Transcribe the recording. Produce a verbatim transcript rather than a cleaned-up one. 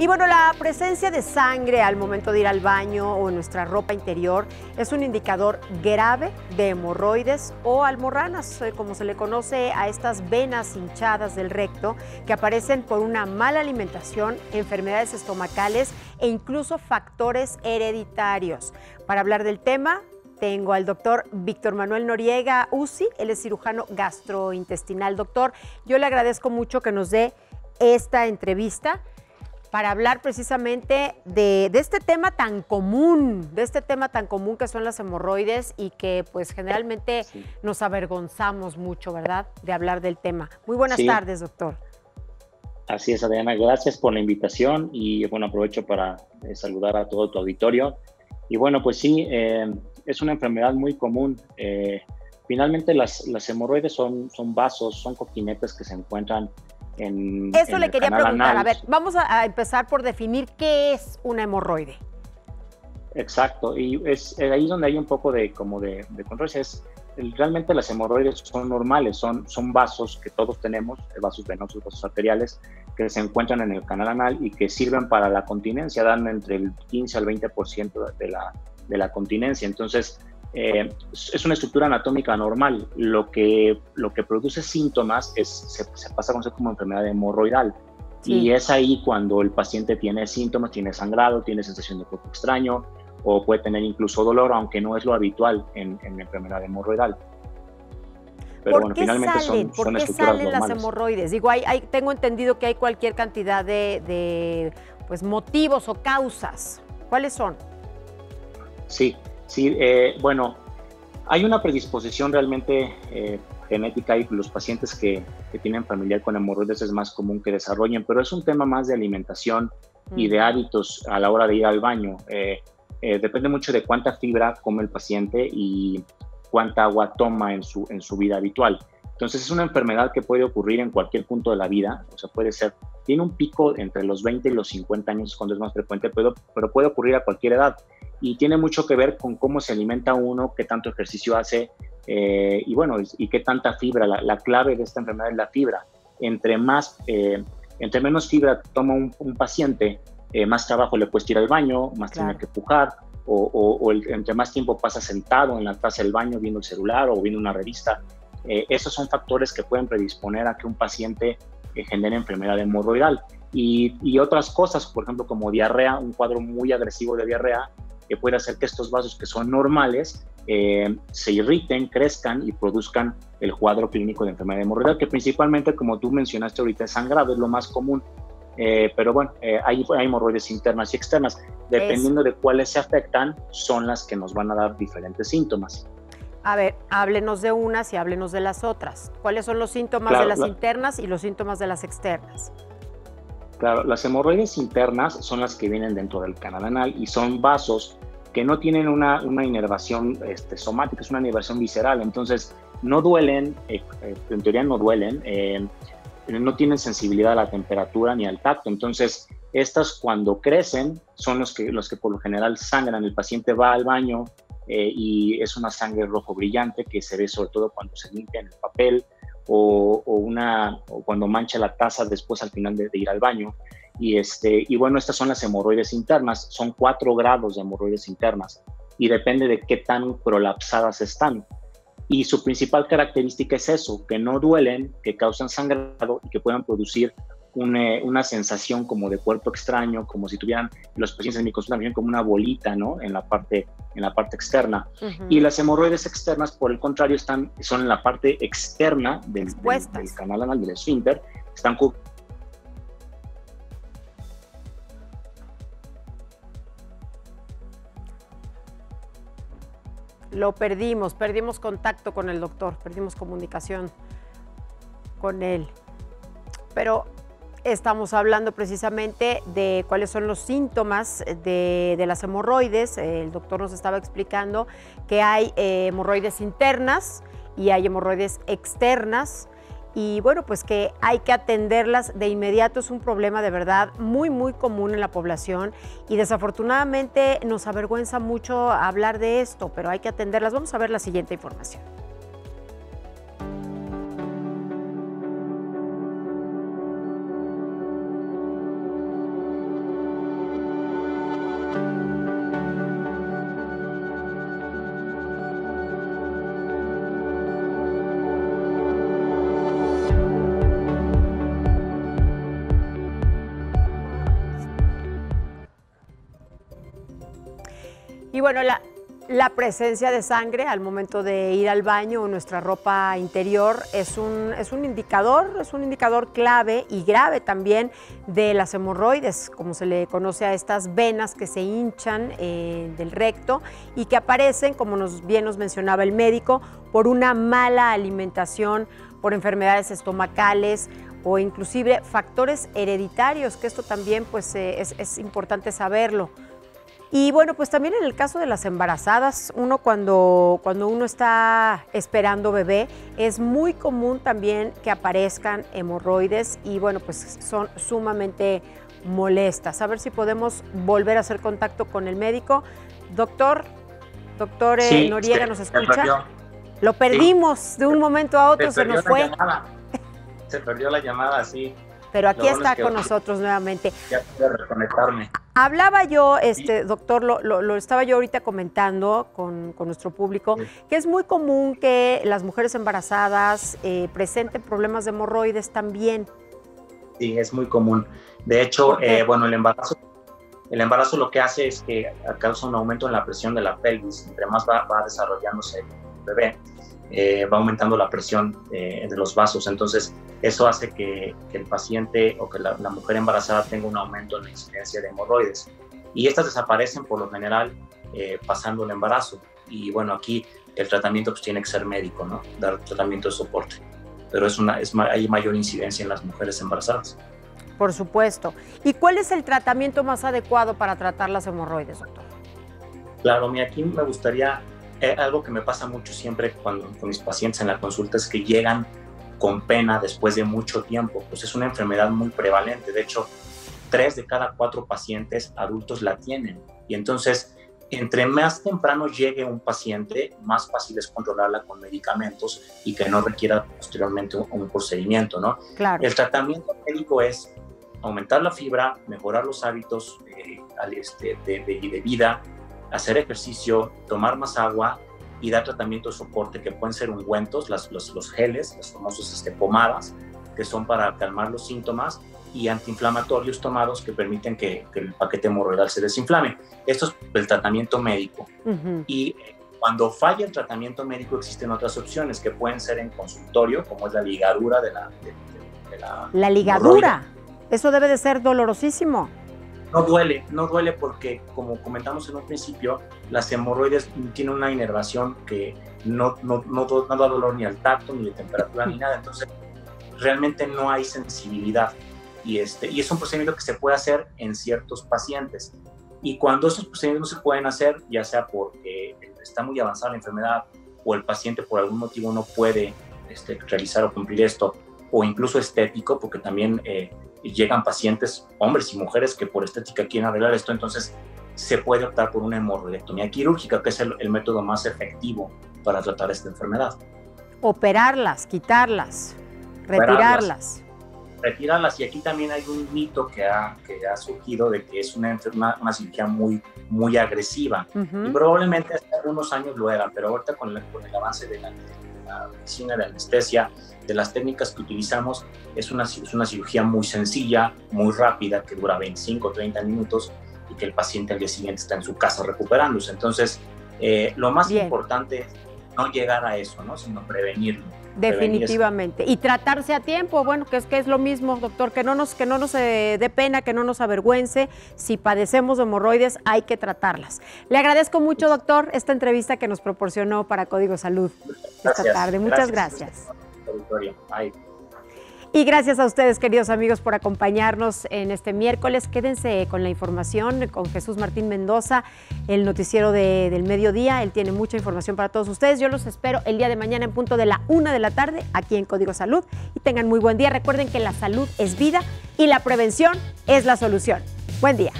Y bueno, la presencia de sangre al momento de ir al baño o en nuestra ropa interior es un indicador grave de hemorroides o almorranas, como se le conoce a estas venas hinchadas del recto que aparecen por una mala alimentación, enfermedades estomacales e incluso factores hereditarios. Para hablar del tema, tengo al doctor Víctor Manuel Noriega, U C I, él es cirujano gastrointestinal. Doctor, yo le agradezco mucho que nos dé esta entrevista para hablar precisamente de, de este tema tan común, de este tema tan común que son las hemorroides y que pues generalmente sí. nos avergonzamos mucho, ¿verdad?, de hablar del tema. Muy buenas sí. tardes, doctor. Así es, Adriana, gracias por la invitación y bueno, aprovecho para eh, saludar a todo tu auditorio. Y bueno, pues sí, eh, es una enfermedad muy común. Eh, finalmente las, las hemorroides son, son vasos, son coquinetes que se encuentran en, Eso en le quería preguntar, anal. A ver, vamos a, a empezar por definir qué es una hemorroide. Exacto, y es ahí donde hay un poco de como de, de controversia. Realmente las hemorroides son normales, son, son vasos que todos tenemos, vasos venosos, vasos arteriales, que se encuentran en el canal anal y que sirven para la continencia, dan entre el quince al veinte por ciento de la, de la continencia. Entonces, Eh, es una estructura anatómica normal. Lo que, lo que produce síntomas es, se, se pasa a conocer como enfermedad hemorroidal. Sí. Y es ahí cuando el paciente tiene síntomas, tiene sangrado, tiene sensación de cuerpo extraño o puede tener incluso dolor, aunque no es lo habitual en, en la enfermedad hemorroidal. Pero ¿Por bueno, qué finalmente salen, son, ¿por son qué estructuras salen normales. Las hemorroides? Digo, hay, hay, tengo entendido que hay cualquier cantidad de, de pues, motivos o causas. ¿Cuáles son? Sí. Sí, eh, bueno, hay una predisposición realmente eh, genética y los pacientes que, que tienen familiar con hemorroides es más común que desarrollen, pero es un tema más de alimentación mm. y de hábitos a la hora de ir al baño. Eh, eh, depende mucho de cuánta fibra come el paciente y cuánta agua toma en su, en su vida habitual. Entonces es una enfermedad que puede ocurrir en cualquier punto de la vida, o sea, puede ser, tiene un pico entre los veinte y los cincuenta años cuando es más frecuente, pero, pero puede ocurrir a cualquier edad. Y tiene mucho que ver con cómo se alimenta uno, qué tanto ejercicio hace eh, y bueno, y qué tanta fibra. La, la clave de esta enfermedad es la fibra. Entre, más, eh, entre menos fibra toma un, un paciente, eh, más trabajo le cuesta ir al baño, más claro. tiene que empujar, o, o, o el, entre más tiempo pasa sentado en la taza del baño viendo el celular o viendo una revista. Eh, esos son factores que pueden predisponer a que un paciente eh, genere enfermedad hemorroidal. Y, y otras cosas, por ejemplo, como diarrea, un cuadro muy agresivo de diarrea, que puede hacer que estos vasos que son normales eh, se irriten, crezcan y produzcan el cuadro clínico de enfermedad hemorroidal, que principalmente, como tú mencionaste ahorita, es sangrado, es lo más común. Eh, pero bueno, eh, hay, hay hemorroides internas y externas. Dependiendo es. de cuáles se afectan, son las que nos van a dar diferentes síntomas. A ver, háblenos de unas y háblenos de las otras. ¿Cuáles son los síntomas claro, de las la... internas y los síntomas de las externas? Claro, las hemorroides internas son las que vienen dentro del canal anal y son vasos que no tienen una, una inervación este, somática, es una inervación visceral, entonces no duelen, eh, eh, en teoría no duelen, eh, no tienen sensibilidad a la temperatura ni al tacto, entonces estas cuando crecen son los que, los que por lo general sangran, el paciente va al baño eh, y es una sangre rojo brillante que se ve sobre todo cuando se limpia en el papel, O, o, una, o cuando mancha la taza después al final de, de ir al baño. Y, este, y bueno, estas son las hemorroides internas, son cuatro grados de hemorroides internas y depende de qué tan prolapsadas están. Y su principal característica es eso, que no duelen, que causan sangrado y que puedan producir una, una sensación como de cuerpo extraño, como si tuvieran los pacientes en mi consulta también como una bolita, ¿no?, en la parte, en la parte externa. Uh-huh. Y las hemorroides externas, por el contrario, están, son en la parte externa del, del, del canal anal, del esfínter, están cu- Lo perdimos, perdimos contacto con el doctor, perdimos comunicación con él, pero estamos hablando precisamente de cuáles son los síntomas de, de las hemorroides. El doctor nos estaba explicando que hay eh, hemorroides internas y hay hemorroides externas y bueno, pues que hay que atenderlas de inmediato. Es un problema de verdad muy, muy común en la población y desafortunadamente nos avergüenza mucho hablar de esto, pero hay que atenderlas. Vamos a ver la siguiente información. Y bueno, la, la presencia de sangre al momento de ir al baño o nuestra ropa interior es un, es un indicador, es un indicador clave y grave también de las hemorroides, como se le conoce a estas venas que se hinchan eh, del recto y que aparecen, como nos, bien nos mencionaba el médico, por una mala alimentación, por enfermedades estomacales, o inclusive factores hereditarios, que esto también pues, eh, es, es importante saberlo. Y bueno, pues también en el caso de las embarazadas, uno cuando, cuando uno está esperando bebé, es muy común también que aparezcan hemorroides y bueno, pues son sumamente molestas. A ver si podemos volver a hacer contacto con el médico. Doctor, doctor eh, sí, Noriega, ¿nos escucha? Lo perdimos sí. de un momento a otro, se, se nos fue. Se perdió la llamada, sí. Pero aquí está con nosotros nuevamente. Ya puedo reconectarme. Hablaba yo, este, doctor, lo, lo, lo estaba yo ahorita comentando con, con nuestro público, sí. que es muy común que las mujeres embarazadas eh, presenten problemas de hemorroides también. Sí, es muy común. De hecho, eh, bueno, el embarazo, el embarazo lo que hace es que causa un aumento en la presión de la pelvis. Entre más va, va desarrollándose el bebé, Eh, va aumentando la presión eh, de los vasos, entonces eso hace que, que el paciente o que la, la mujer embarazada tenga un aumento en la incidencia de hemorroides y estas desaparecen por lo general eh, pasando el embarazo y bueno, aquí el tratamiento pues tiene que ser médico, ¿no? Dar tratamiento de soporte, pero es una, es, hay mayor incidencia en las mujeres embarazadas. Por supuesto. ¿Y cuál es el tratamiento más adecuado para tratar las hemorroides, doctor? Claro, mira, aquí me gustaría... Eh, algo que me pasa mucho siempre cuando, con mis pacientes en la consulta es que llegan con pena después de mucho tiempo, pues es una enfermedad muy prevalente, de hecho tres de cada cuatro pacientes adultos la tienen y entonces entre más temprano llegue un paciente más fácil es controlarla con medicamentos y que no requiera posteriormente un, un procedimiento, ¿no? Claro. El tratamiento médico es aumentar la fibra, mejorar los hábitos eh, al, este, de, de, de vida, hacer ejercicio, tomar más agua y dar tratamiento de soporte que pueden ser ungüentos, las, los, los geles, las famosas este, pomadas, que son para calmar los síntomas y antiinflamatorios tomados que permiten que, que el paquete hemorroidal se desinflame. Esto es el tratamiento médico. Uh-huh. Y cuando falla el tratamiento médico existen otras opciones que pueden ser en consultorio, como es la ligadura de la... De, de, de la, ¿La ligadura? Hemorroida. Eso debe de ser dolorosísimo. No duele, no duele porque, como comentamos en un principio, las hemorroides tienen una inervación que no, no, no, no da dolor ni al tacto, ni de temperatura, ni nada. Entonces, realmente no hay sensibilidad. Y, este, y es un procedimiento que se puede hacer en ciertos pacientes. Y cuando esos procedimientos no se pueden hacer, ya sea porque está muy avanzada la enfermedad o el paciente por algún motivo no puede este, realizar o cumplir esto, o incluso estético, porque también... Eh, llegan pacientes, hombres y mujeres, que por estética quieren arreglar esto, entonces se puede optar por una hemorroidectomía quirúrgica, que es el, el método más efectivo para tratar esta enfermedad. Operarlas, quitarlas, retirarlas. Operarlas, retirarlas, y aquí también hay un mito que ha, que ha surgido de que es una, una, una cirugía muy, muy agresiva, uh-huh. y probablemente hace algunos años lo era, pero ahorita con, la, con el avance de la, de la medicina de anestesia, de las técnicas que utilizamos, es una, es una cirugía muy sencilla, muy rápida, que dura veinticinco, treinta minutos y que el paciente al día siguiente está en su casa recuperándose. Entonces, eh, lo más Bien. importante es no llegar a eso, ¿no? Sino prevenirlo. Definitivamente. Prevenir y tratarse a tiempo, bueno, que es, que es lo mismo, doctor, que no nos, que no nos eh, dé pena, que no nos avergüence. Si padecemos de hemorroides, hay que tratarlas. Le agradezco mucho, doctor, esta entrevista que nos proporcionó para Código Salud gracias, esta tarde. Muchas gracias. gracias. Y gracias a ustedes, queridos amigos, por acompañarnos en este miércoles. Quédense con la información, con Jesús Martín Mendoza, el noticiero de, del mediodía. Él tiene mucha información para todos ustedes. Yo los espero el día de mañana en punto de la una de la tarde aquí en Código Salud. Y tengan muy buen día. Recuerden que la salud es vida y la prevención es la solución. Buen día.